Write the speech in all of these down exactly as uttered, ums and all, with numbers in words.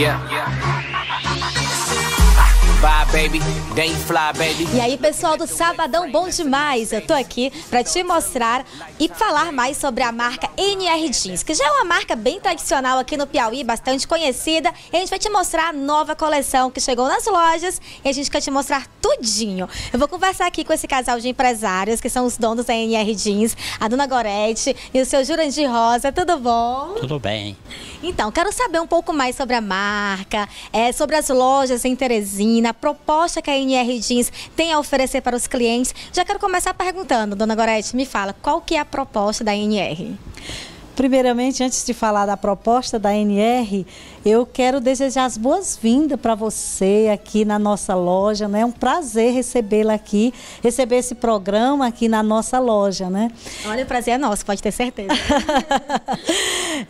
Yeah. Bye, baby. Then you fly, baby. E aí, pessoal do Sabadão Bom Demais, eu tô aqui pra te mostrar e falar mais sobre a marca N R Jeans, que já é uma marca bem tradicional aqui no Piauí, bastante conhecida. E a gente vai te mostrar a nova coleção que chegou nas lojas e a gente quer te mostrar tudinho. Eu vou conversar aqui com esse casal de empresários que são os donos da N R Jeans, a dona Gorete e o seu Jurandir Rosa. Tudo bom? Tudo bem. Então, quero saber um pouco mais sobre a marca, é, sobre as lojas em Teresina, a proposta que a N R Jeans tem a oferecer para os clientes. Já quero começar perguntando, dona Gorete, me fala, qual que é a proposta da N R? Primeiramente, antes de falar da proposta da N R, eu quero desejar as boas-vindas para você aqui na nossa loja, né? É um prazer recebê-la aqui, receber esse programa aqui na nossa loja, né? Olha, o prazer é nosso, pode ter certeza.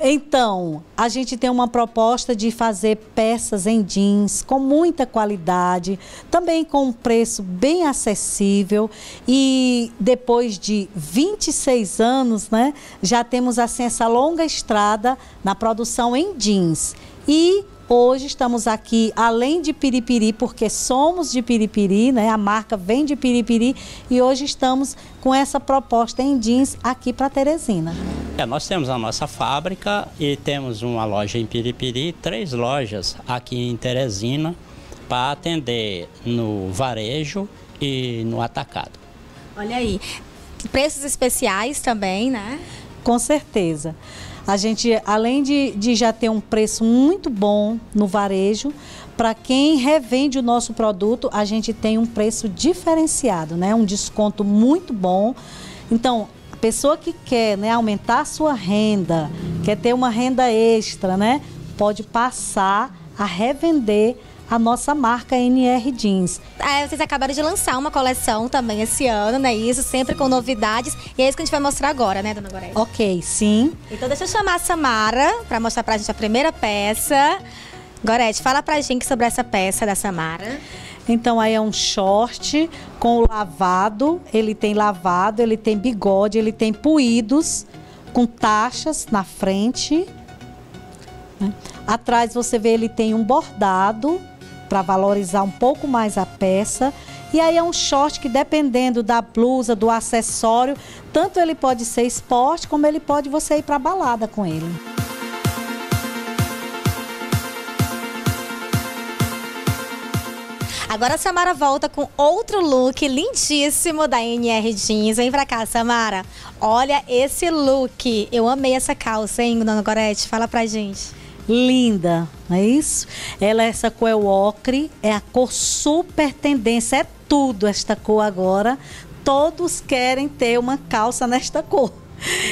Então, a gente tem uma proposta de fazer peças em jeans com muita qualidade, também com um preço bem acessível, e depois de vinte e seis anos, né, já temos assim essa longa estrada na produção em jeans. E hoje estamos aqui, além de Piripiri, porque somos de Piripiri, né? A marca vem de Piripiri, e hoje estamos com essa proposta em jeans aqui para Teresina. É, nós temos a nossa fábrica e temos uma loja em Piripiri, três lojas aqui em Teresina para atender no varejo e no atacado. Olha aí, preços especiais também, né? Com certeza. A gente, além de, de já ter um preço muito bom no varejo, para quem revende o nosso produto, a gente tem um preço diferenciado, né? Um desconto muito bom. Então, a pessoa que quer, né, aumentar a sua renda, quer ter uma renda extra, né, pode passar a revender a nossa marca N R Jeans. É, vocês acabaram de lançar uma coleção também esse ano, né? Isso, sempre com novidades. E é isso que a gente vai mostrar agora, né, dona Gorete? Ok, sim. Então deixa eu chamar a Samara para mostrar pra gente a primeira peça. Gorete, fala pra gente sobre essa peça da Samara. Então aí é um short com lavado, ele tem lavado, ele tem bigode, ele tem puídos, com taxas na frente. Atrás você vê, ele tem um bordado para valorizar um pouco mais a peça. E aí é um short que, dependendo da blusa, do acessório, tanto ele pode ser esporte, como ele pode você ir para balada com ele. Agora a Samara volta com outro look lindíssimo da N R Jeans. Vem pra cá, Samara. Olha esse look. Eu amei essa calça, hein, dona Gorete? Fala pra gente. Linda, não é isso? Ela, essa cor é o ocre, é a cor super tendência, é tudo esta cor agora. Todos querem ter uma calça nesta cor.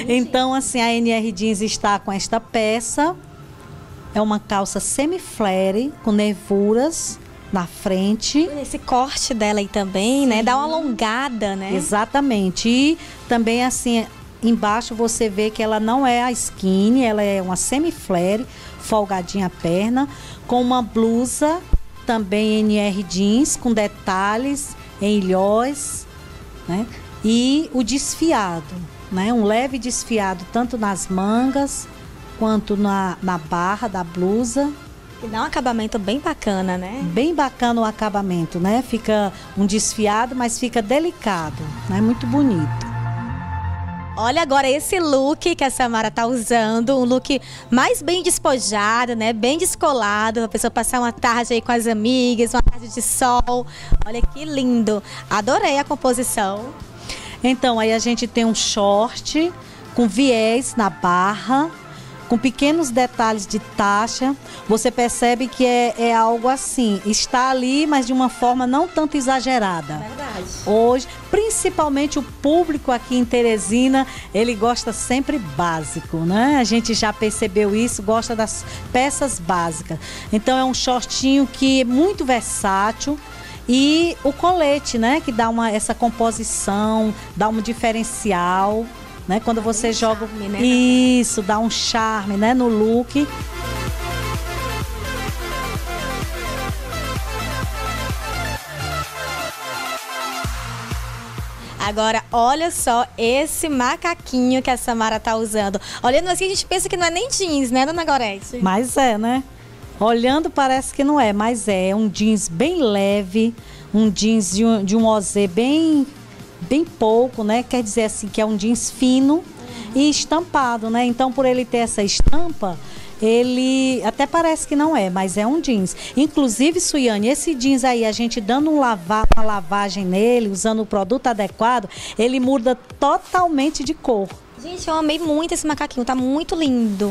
Então, assim, a N R Jeans está com esta peça. É uma calça semi-flare, com nervuras na frente. Esse corte dela aí também, sim, né? Dá uma alongada, né? Exatamente. E também assim, embaixo você vê que ela não é a skinny, ela é uma semi-flare, folgadinha a perna, com uma blusa também N R Jeans, com detalhes em ilhós, né? E o desfiado, né? Um leve desfiado, tanto nas mangas quanto na, na barra da blusa. E dá um acabamento bem bacana, né? Bem bacana o acabamento, né? Fica um desfiado, mas fica delicado, né? Muito bonito. Olha agora esse look que a Samara tá usando, um look mais bem despojado, né? Bem descolado, a pessoa passar uma tarde aí com as amigas, uma tarde de sol. Olha que lindo! Adorei a composição. Então, aí a gente tem um short com viés na barra, com pequenos detalhes de taxa. Você percebe que é, é algo assim, está ali, mas de uma forma não tanto exagerada. Verdade. Hoje, principalmente o público aqui em Teresina, ele gosta sempre básico, né? A gente já percebeu isso, gosta das peças básicas. Então é um shortinho que é muito versátil. E o colete, né? Que dá uma, essa composição, dá um diferencial, né? Quando você joga, né? Isso, dá um charme, né, no look. Agora, olha só esse macaquinho que a Samara tá usando. Olhando assim, a gente pensa que não é nem jeans, né, dona Gorete? Mas é, né? Olhando parece que não é, mas é um jeans bem leve, um jeans de um, de um O Z bem, bem pouco, né? Quer dizer assim que é um jeans fino e estampado, né? Então por ele ter essa estampa, ele até parece que não é, mas é um jeans. Inclusive, Suiane, esse jeans aí, a gente dando um lavar, uma lavagem nele, usando o produto adequado, ele muda totalmente de cor. Gente, eu amei muito esse macaquinho, tá muito lindo.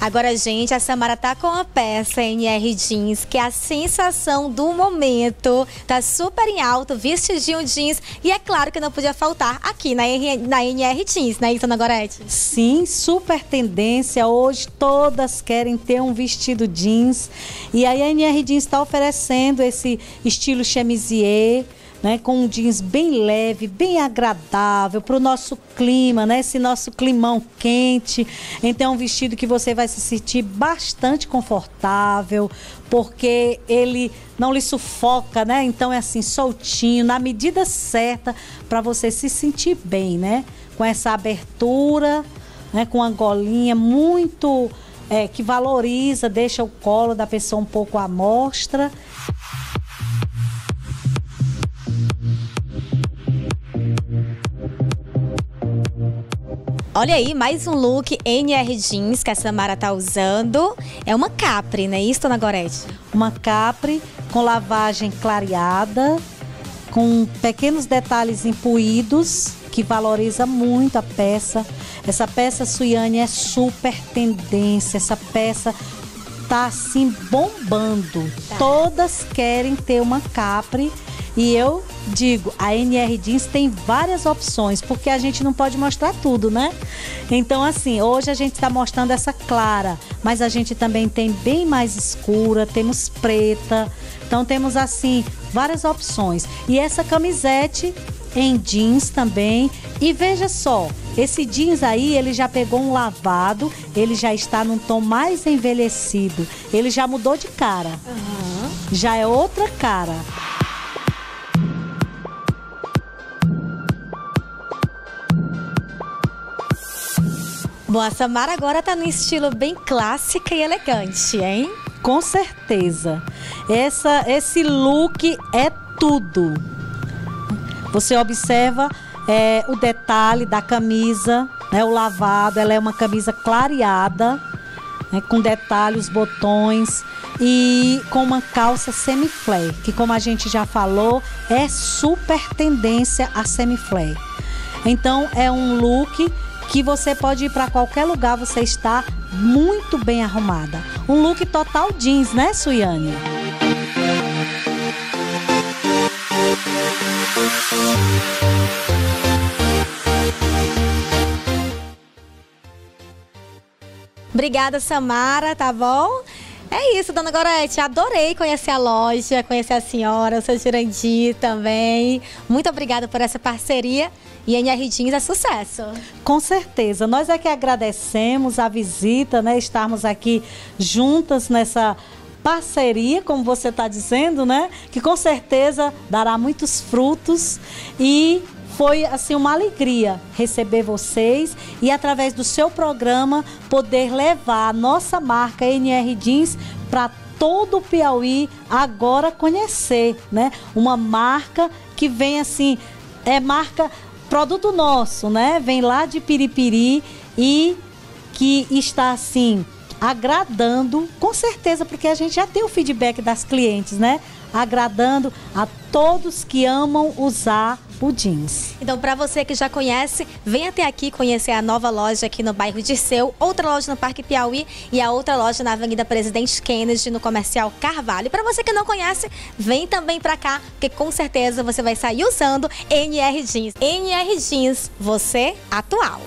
Agora, gente, a Samara tá com a peça N R Jeans, que é a sensação do momento. Tá super em alta, vestidinho jeans. E é claro que não podia faltar aqui na, na N R Jeans, né, Isana Goretti? Sim, super tendência. Hoje todas querem ter um vestido jeans. E aí a N R Jeans tá oferecendo esse estilo chemisier, né, com um jeans bem leve, bem agradável para o nosso clima, né, esse nosso climão quente. Então é um vestido que você vai se sentir bastante confortável, porque ele não lhe sufoca, né? Então é assim, soltinho, na medida certa para você se sentir bem, né? Com essa abertura, né, com a golinha muito é, que valoriza, deixa o colo da pessoa um pouco à mostra. Olha aí, mais um look N R Jeans que a Samara tá usando. É uma capri, né? Isso, Dona Gorete? Uma capri com lavagem clareada, com pequenos detalhes empoídos, que valoriza muito a peça. Essa peça, Suiane, é super tendência. Essa peça tá, assim, bombando. Tá. Todas querem ter uma capri. E eu digo, a N R Jeans tem várias opções, porque a gente não pode mostrar tudo, né? Então, assim, hoje a gente está mostrando essa clara, mas a gente também tem bem mais escura, temos preta. Então, temos, assim, várias opções. E essa camisete em jeans também. E veja só, esse jeans aí, ele já pegou um lavado, ele já está num tom mais envelhecido. Ele já mudou de cara. Uhum. Já é outra cara. Bom, a Samara agora tá num estilo bem clássica e elegante, hein? Com certeza. Essa, esse look é tudo. Você observa é, o detalhe da camisa, né, o lavado. Ela é uma camisa clareada, né, com detalhes, botões e com uma calça semi-flare, que, como a gente já falou, é super tendência a semi-flare. Então, é um look que você pode ir para qualquer lugar, você está muito bem arrumada. Um look total jeans, né, Suiane? Obrigada, Samara, tá bom? É isso, Dona Gorete, adorei conhecer a loja, conhecer a senhora, o seu Jurandir também. Muito obrigada por essa parceria. E a N R Jeans é sucesso. Com certeza. Nós é que agradecemos a visita, né? Estarmos aqui juntas nessa parceria, como você está dizendo, né? Que com certeza dará muitos frutos. E foi, assim, uma alegria receber vocês e, através do seu programa, poder levar a nossa marca N R Jeans para todo o Piauí agora conhecer, né? Uma marca que vem, assim, é marca... produto nosso, né? Vem lá de Piripiri e que está, assim, agradando, com certeza, porque a gente já tem o feedback das clientes, né? Agradando a todos que amam usar o jeans. Então, para você que já conhece, vem até aqui conhecer a nova loja aqui no bairro Dirceu, outra loja no Parque Piauí e a outra loja na Avenida Presidente Kennedy, no Comercial Carvalho. E para você que não conhece, vem também para cá, porque com certeza você vai sair usando N R Jeans. N R Jeans, você atual.